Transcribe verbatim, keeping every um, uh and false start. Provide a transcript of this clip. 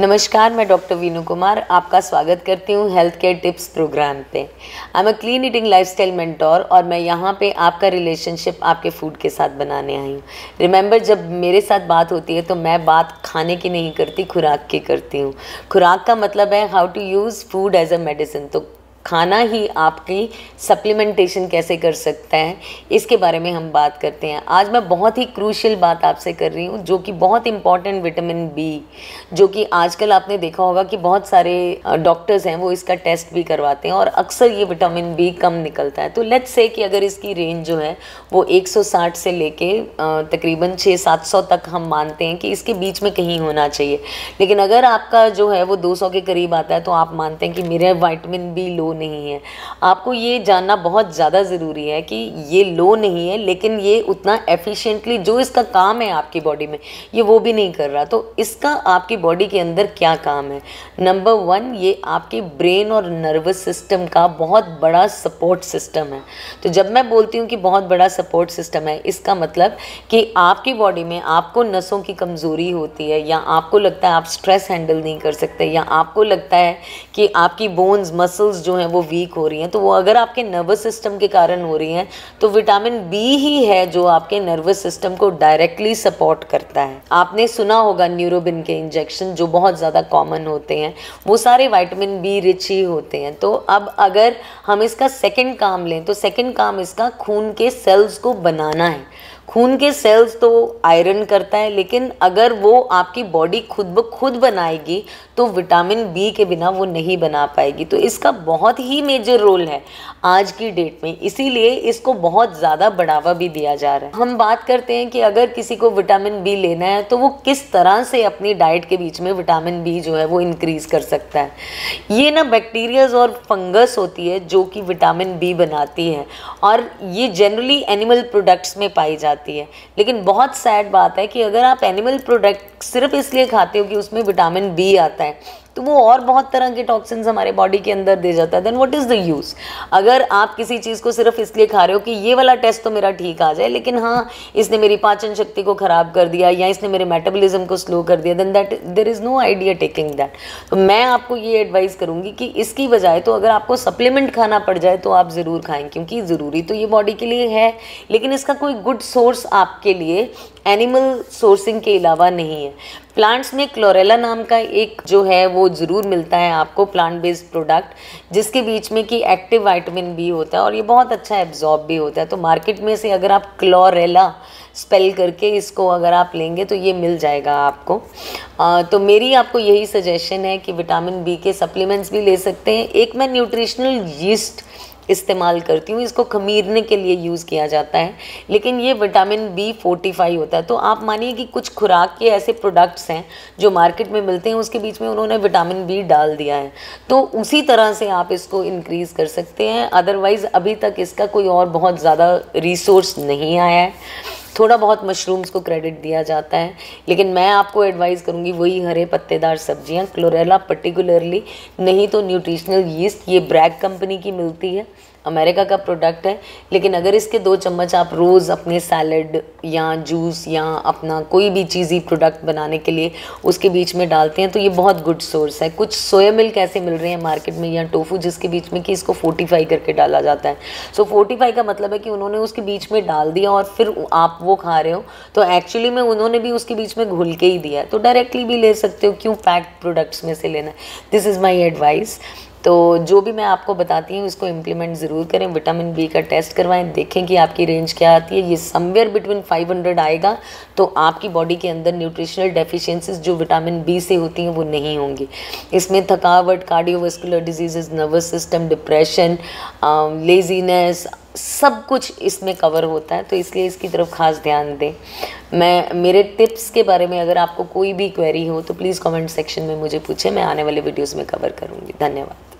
नमस्कार, मैं डॉक्टर वीनू कुमार आपका स्वागत करती हूँ हेल्थ केयर टिप्स प्रोग्राम पे। I am a clean eating lifestyle mentor और मैं यहाँ पे आपका रिलेशनशिप आपके फूड के साथ बनाने आई हूँ। रिमेंबर, जब मेरे साथ बात होती है तो मैं बात खाने की नहीं करती, खुराक की करती हूँ। खुराक का मतलब है how to use food as a medicine. तो खाना ही आपकी सप्लीमेंटेशन कैसे कर सकता है, इसके बारे में हम बात करते हैं। आज मैं बहुत ही क्रूशियल बात आपसे कर रही हूँ जो कि बहुत इम्पॉर्टेंट, विटामिन बी, जो कि आजकल आपने देखा होगा कि बहुत सारे डॉक्टर्स हैं वो इसका टेस्ट भी करवाते हैं और अक्सर ये विटामिन बी कम निकलता है। तो लेट्स से कि अगर इसकी रेंज जो है वो एक सौ साठ से लेके तकरीबन छः सात सौ तक हम मानते हैं कि इसके बीच में कहीं होना चाहिए। लेकिन अगर आपका जो है वो दो सौ के करीब आता है तो आप मानते हैं कि मेरे विटामिन बी लो नहीं है। आपको ये जानना बहुत ज़्यादा ज़रूरी है कि ये लो नहीं है, लेकिन ये उतना एफिशिएंटली जो इसका काम है आपकी बॉडी में ये वो भी नहीं कर रहा। तो इसका आपकी बॉडी के अंदर क्या काम है? नंबर वन, ये आपके ब्रेन और नर्वस सिस्टम का बहुत बड़ा सपोर्ट सिस्टम है। तो जब मैं बोलती हूँ कि बहुत बड़ा सपोर्ट सिस्टम है, इसका मतलब कि आपकी बॉडी में आपको नसों की कमज़ोरी होती है, या आपको लगता है आप स्ट्रेस हैंडल नहीं कर सकते, या आपको लगता है कि आपकी बोन्स मसल्स जो हैं वो वीक हो रही हैं, तो वो अगर आपके नर्वस सिस्टम के कारण हो रही हैं तो विटामिन बी ही है जो आपके नर्वस सिस्टम को डायरेक्टली सपोर्ट करता है। आपने सुना होगा न्यूरोबिन के इंजेक्शन जो बहुत ज़्यादा कॉमन होते हैं, वो सारे विटामिन बी रिच ही होते हैं। तो अब अगर हम इसका सेकंड काम लें तो सेकंड काम इसका खून के सेल्स को बनाना है। खून के सेल्स तो आयरन करता है, लेकिन अगर वो आपकी बॉडी खुद ब खुद बनाएगी तो विटामिन बी के बिना वो नहीं बना पाएगी। तो इसका बहुत ही मेजर रोल है आज की डेट में, इसीलिए इसको बहुत ज़्यादा बढ़ावा भी दिया जा रहा है। हम बात करते हैं कि अगर किसी को विटामिन बी लेना है तो वो किस तरह से अपनी डाइट के बीच में विटामिन बी जो है वो इंक्रीज़ कर सकता है। ये ना बैक्टीरियाज और फंगस होती है जो कि विटामिन बी बनाती है, और ये जनरली एनिमल प्रोडक्ट्स में पाई जाती है। लेकिन बहुत सैड बात है कि अगर आप एनिमल प्रोडक्ट सिर्फ इसलिए खाते हो कि उसमें विटामिन बी आता है तो वो और बहुत तरह के टॉक्सिन्स हमारे बॉडी के अंदर दे जाता है। Then what is the use? अगर आप किसी चीज़ को सिर्फ इसलिए खा रहे हो कि ये वाला टेस्ट तो मेरा ठीक आ जाए, लेकिन हाँ इसने मेरी पाचन शक्ति को ख़राब कर दिया या इसने मेरे मेटाबॉलिज्म को स्लो कर दिया, then that there is no idea taking that. तो मैं आपको ये एडवाइस करूँगी कि इसकी बजाय तो अगर आपको सप्लीमेंट खाना पड़ जाए तो आप ज़रूर खाएँ, क्योंकि ज़रूरी तो ये बॉडी के लिए है, लेकिन इसका कोई गुड सोर्स आपके लिए एनिमल सोर्सिंग के अलावा नहीं है। प्लांट्स में क्लोरेला नाम का एक जो है वो ज़रूर मिलता है आपको, प्लांट बेस्ड प्रोडक्ट, जिसके बीच में कि एक्टिव विटामिन बी होता है और ये बहुत अच्छा एब्जॉर्ब भी होता है। तो मार्केट में से अगर आप क्लोरेला स्पेल करके इसको अगर आप लेंगे तो ये मिल जाएगा आपको। आ, तो मेरी आपको यही सजेशन है कि विटामिन बी के सप्लीमेंट्स भी ले सकते हैं। एक मैं न्यूट्रिशनल यीस्ट इस्तेमाल करती हूँ, इसको खमीरने के लिए यूज़ किया जाता है, लेकिन ये विटामिन बी फोर्टिफाई होता है। तो आप मानिए कि कुछ खुराक के ऐसे प्रोडक्ट्स हैं जो मार्केट में मिलते हैं, उसके बीच में उन्होंने विटामिन बी डाल दिया है, तो उसी तरह से आप इसको इंक्रीज़ कर सकते हैं। अदरवाइज़ अभी तक इसका कोई और बहुत ज़्यादा रिसोर्स नहीं आया है। थोड़ा बहुत मशरूम्स को क्रेडिट दिया जाता है, लेकिन मैं आपको एडवाइस करूंगी वही हरे पत्तेदार सब्जियां, क्लोरेला पर्टिकुलरली, नहीं तो न्यूट्रिशनल यीस्ट। ये ब्रैक कंपनी की मिलती है, अमेरिका का प्रोडक्ट है, लेकिन अगर इसके दो चम्मच आप रोज़ अपने सैलड या जूस या अपना कोई भी चीज़ी प्रोडक्ट बनाने के लिए उसके बीच में डालते हैं तो ये बहुत गुड सोर्स है। कुछ सोया मिल्क ऐसे मिल रहे हैं मार्केट में, या टोफू, जिसके बीच में कि इसको फोर्टिफाई करके डाला जाता है। सो फोर्टिफाई का मतलब है कि उन्होंने उसके बीच में डाल दिया और फिर आप वो खा रहे हो, तो एक्चुअली में उन्होंने भी उसके बीच में घुल के ही दिया है। तो डायरेक्टली भी ले सकते हो, क्यों पैक्ड प्रोडक्ट्स में से लेना? This is my advice. तो जो भी मैं आपको बताती हूँ इसको इम्प्लीमेंट ज़रूर करें। विटामिन बी का टेस्ट करवाएं, देखें कि आपकी रेंज क्या आती है। ये समवेयर बिटवीन फाइव हंड्रेड आएगा तो आपकी बॉडी के अंदर न्यूट्रिशनल डेफिशिएंसीज जो विटामिन बी से होती हैं वो नहीं होंगी। इसमें थकावट, cardiovascular disease, nervous system, depression, laziness, सब कुछ इसमें कवर होता है, तो इसलिए इसकी तरफ खास ध्यान दें। मैं मेरे टिप्स के बारे में अगर आपको कोई भी क्वेरी हो तो प्लीज़ कमेंट सेक्शन में मुझे पूछें, मैं आने वाले वीडियोस में कवर करूँगी। धन्यवाद।